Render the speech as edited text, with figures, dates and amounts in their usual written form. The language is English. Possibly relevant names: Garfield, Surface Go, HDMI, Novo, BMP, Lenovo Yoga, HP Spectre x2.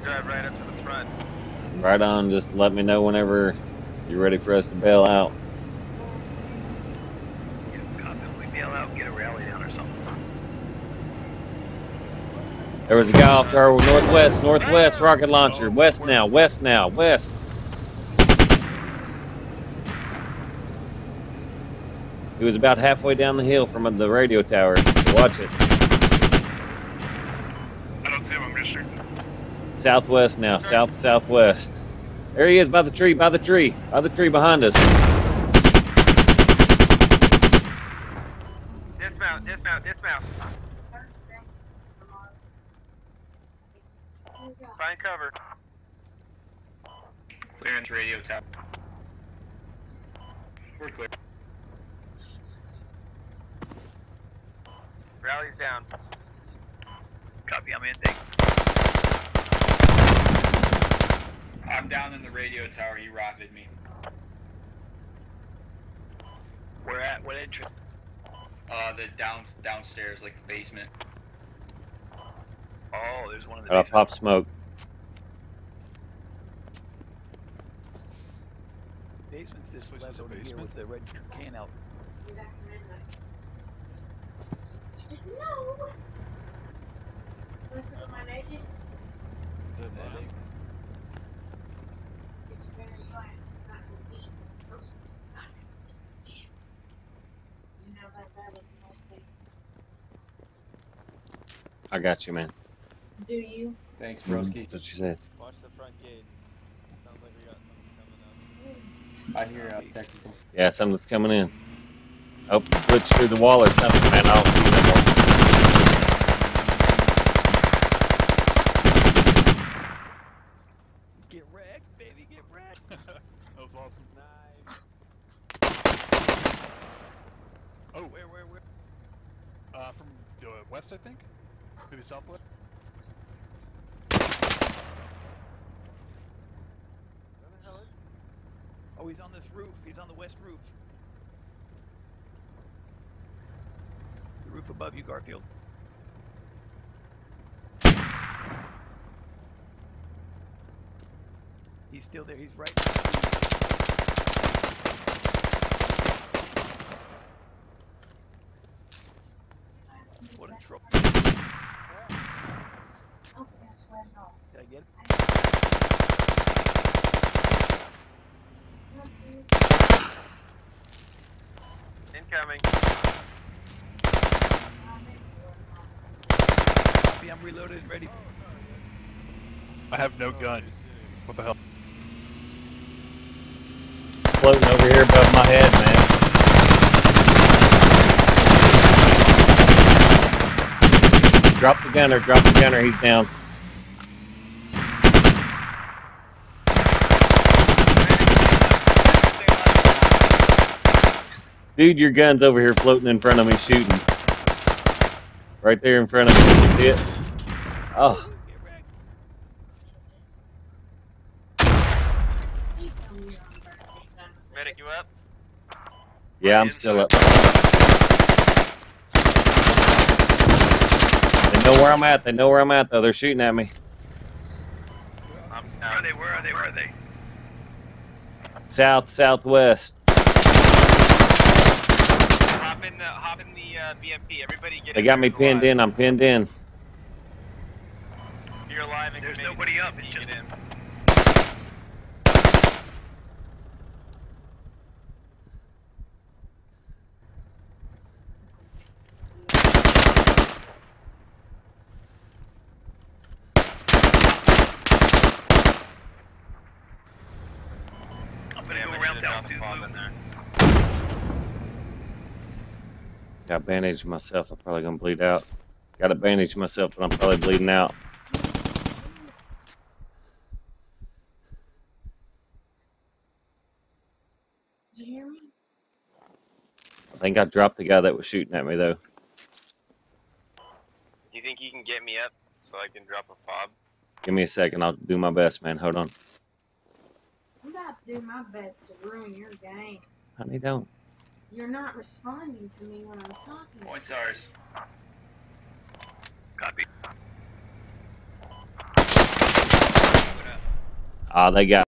to drive right up to the front. Right on. Just let me know whenever you're ready for us to bail out. There was a guy off to our northwest, northwest rocket launcher. West now, west now, west. He was about halfway down the hill from the radio tower. Watch it. I don't see him, I'm just shooting. Southwest now, south, southwest. There he is, by the tree, by the tree. By the tree behind us. Dismount, dismount, dismount. Find cover. Clearance radio tower. We're clear. Rally's down. Copy, I'm ending. I'm down in the radio tower, you rotted me. Where at? What entrance? The downstairs, like the basement. Oh, there's one of the pop smoke. Basement's this left over here with the red can out. No! Listen, am I naked? It's very glass, it's not going to be. It's not going to be. You know that that is a nice thing. I got you, man. Do you? Thanks, broski. That's what she said. Watch the front gates. Sounds like we got something coming up. I hear technical. Yeah, something's coming in. Oh, glitch through the wall or something, man. I don't see you anymore. Get wrecked, baby. Get wrecked. That was awesome. Nice. Oh, where? From the west, I think. Maybe southwest. Oh, he's on this roof. He's on the west roof. The roof above you, Garfield. He's still there. He's right. What a trouble. Did I get it? Incoming. Copy, I'm reloaded, ready. I have no guns. What the hell? It's floating over here above my head, man. Drop the gunner, he's down. Dude, your gun's over here floating in front of me shooting. Right there in front of me, you see it? Oh. Medic, you up? Yeah, I'm still up. They know where I'm at. They know where I'm at, though. They're shooting at me. Where are they? Where are they? Where are they? South, southwest. Hop in the BMP. Everybody get. They got me pinned in. I'm pinned in. You're alive. There's nobody up. It's just him. I bandaged myself. I'm probably gonna bleed out. Gotta bandage myself, but I'm probably bleeding out. Did you hear me? I think I dropped the guy that was shooting at me, though. Do you think you can get me up so I can drop a fob? Give me a second. I'll do my best, man. Hold on. I'm about to do my best to ruin your game. Honey, don't. You're not responding to me when I'm talking. Points ours. Copy. They got